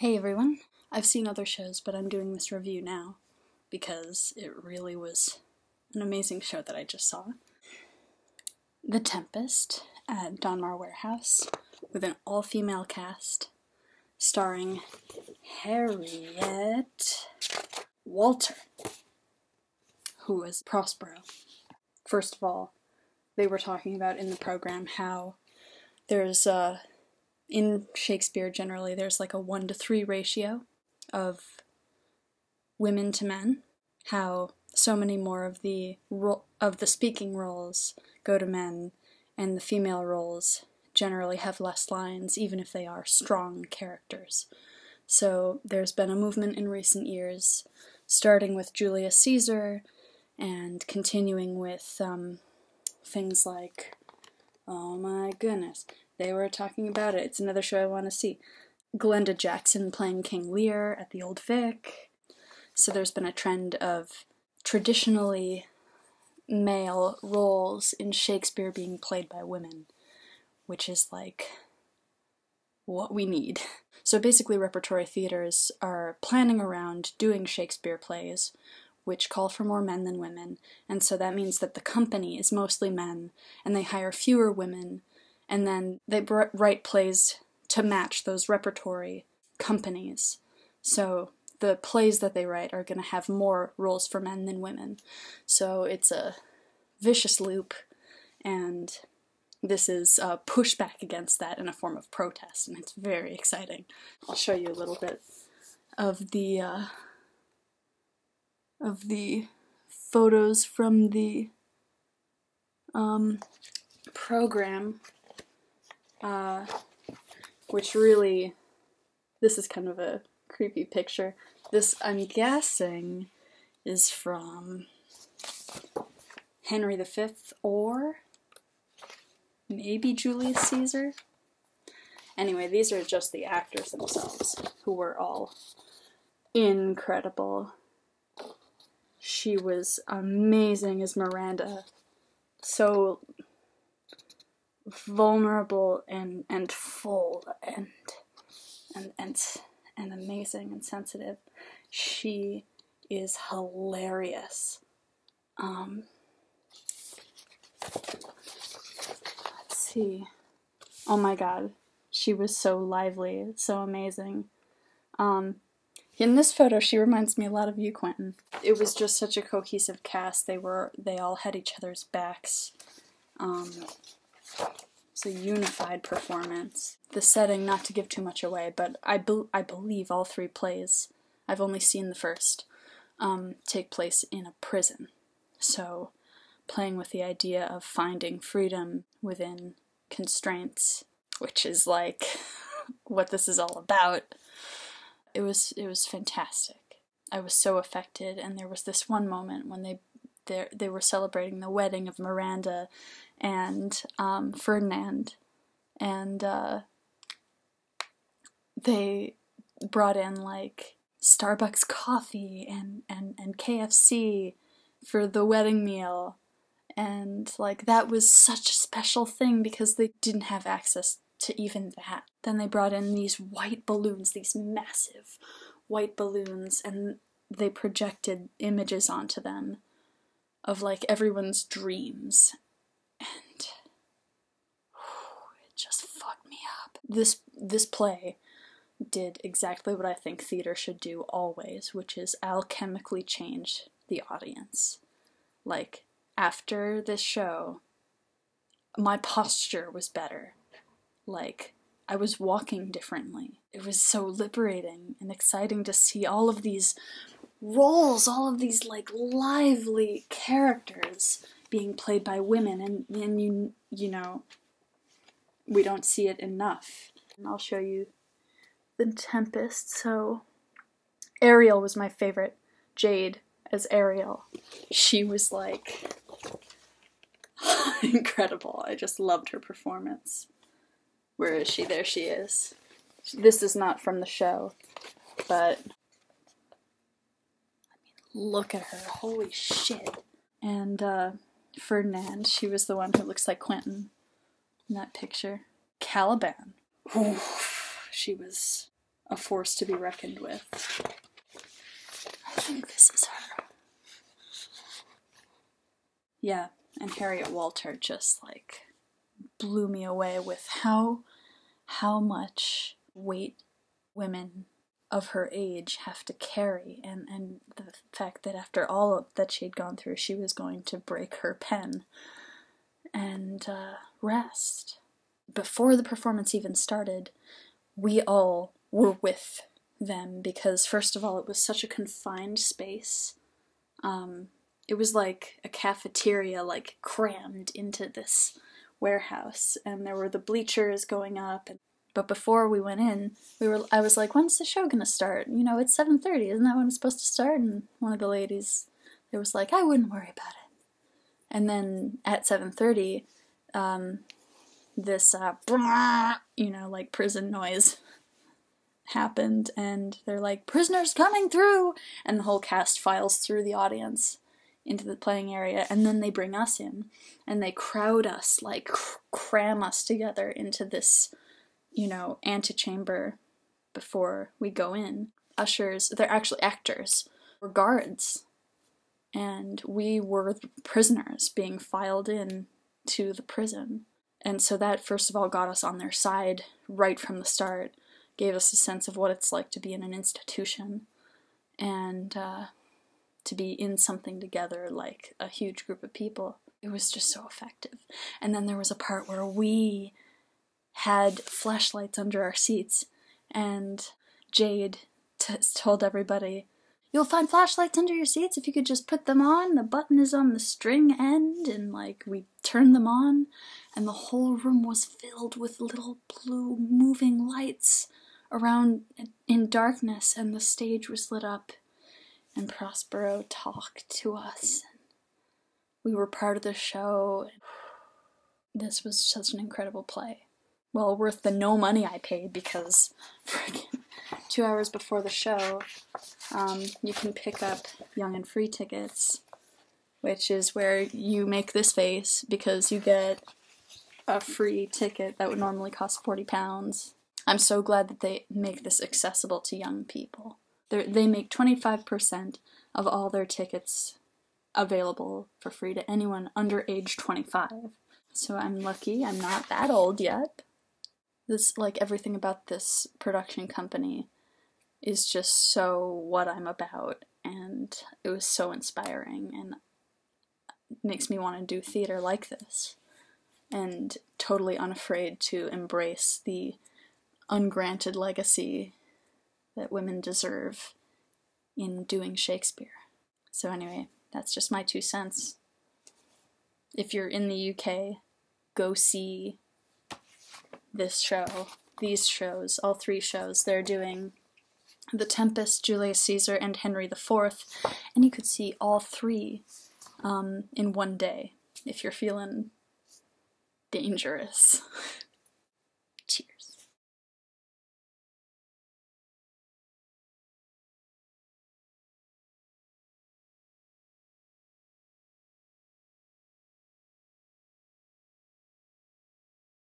Hey everyone, I've seen other shows, but I'm doing this review now because it really was an amazing show that I just saw. The Tempest at Donmar Warehouse with an all-female cast starring Harriet Walter, who was Prospero. First of all, they were talking about in the program how there's in Shakespeare, generally, there's like a 1-to-3 ratio of women to men, how so many more of the speaking roles go to men, and the female roles generally have less lines, even if they are strong characters. So there's been a movement in recent years, starting with Julius Caesar, and continuing with things like, oh my goodness, they were talking about it. It's another show I want to see. Glenda Jackson playing King Lear at the Old Vic. So there's been a trend of traditionally male roles in Shakespeare being played by women, which is like what we need. So basically repertory theaters are planning around doing Shakespeare plays which call for more men than women, and so that means that the company is mostly men and they hire fewer women, and then they write plays to match those repertory companies. So the plays that they write are going to have more roles for men than women. So it's a vicious loop, and this is a pushback against that in a form of protest, and it's very exciting. I'll show you a little bit of the photos from the program. Which really, this is kind of a creepy picture. This, I'm guessing, is from Henry V or maybe Julius Caesar? Anyway, these are just the actors themselves, who were all incredible. She was amazing as Miranda. So vulnerable and full and amazing and sensitive. She is hilarious. Let's see. Oh my god, she was so lively, so amazing. In this photo, she reminds me a lot of you, Quentin. It was just such a cohesive cast. They all had each other's backs. It's a unified performance. The setting, not to give too much away, but I believe all three plays, I've only seen the first, take place in a prison. So playing with the idea of finding freedom within constraints, which is like what this is all about. It was fantastic. I was so affected, and there was this one moment when they were celebrating the wedding of Miranda and Ferdinand, and they brought in like Starbucks coffee and KFC for the wedding meal, and like that was such a special thing because they didn't have access to even that. Then they brought in these white balloons, these massive white balloons, and they projected images onto them of like everyone's dreams, and it just fucked me up. This play did exactly what I think theater should do always, which is alchemically change the audience. Like, after this show, my posture was better. Like, I was walking differently. It was so liberating and exciting to see all of these roles, all of these like lively characters being played by women, and you know, we don't see it enough. And I'll show you The Tempest. So Ariel was my favorite. Jade as Ariel. She was like incredible. I just loved her performance. Where is she? There she is. This is not from the show, but look at her. Holy shit. And Ferdinand, she was the one who looks like Quentin in that picture. Caliban. Oof, she was a force to be reckoned with. I think this is her. Yeah, and Harriet Walter just, like, blew me away with how much weight women of her age have to carry, and the fact that after all of that she'd gone through, she was going to break her pen and rest. Before the performance even started, we all were with them because, first of all, it was such a confined space. It was like a cafeteria, like, crammed into this warehouse, and there were the bleachers going up, but before we went in, I was like, when's the show gonna start? You know, it's 7:30, isn't that when it's supposed to start? And one of the ladies, it was like, I wouldn't worry about it. And then at 7:30, this, you know, like, prison noise happened, and they're like, prisoners coming through! And the whole cast files through the audience into the playing area, and then they bring us in, and they crowd us, like, cram us together into this, you know, antechamber before we go in. Ushers, they're actually actors, or guards, and we were the prisoners being filed in to the prison. And so that, first of all, got us on their side right from the start, gave us a sense of what it's like to be in an institution, and, to be in something together, like a huge group of people. It was just so effective. And then there was a part where we had flashlights under our seats, and Jade told everybody, you'll find flashlights under your seats if you could just put them on, the button is on the string end, and, like, we turned them on, and the whole room was filled with little blue moving lights around in darkness, and the stage was lit up. And Prospero talked to us. We were part of the show. This was such an incredible play. Well worth the no money I paid, because freaking 2 hours before the show, you can pick up Young and Free tickets, which is where you make this face because you get a free ticket that would normally cost £40. I'm so glad that they make this accessible to young people. They make 25% of all their tickets available for free to anyone under age 25. So I'm lucky I'm not that old yet. This, like, everything about this production company is just so what I'm about, and it was so inspiring, and it makes me want to do theater like this, and totally unafraid to embrace the ungranted legacy that women deserve in doing Shakespeare. So anyway, that's just my 2 cents. If you're in the UK, go see this show, these shows, all 3 shows. They're doing The Tempest, Julius Caesar, and Henry the Fourth, and you could see all 3 in 1 day if you're feeling dangerous.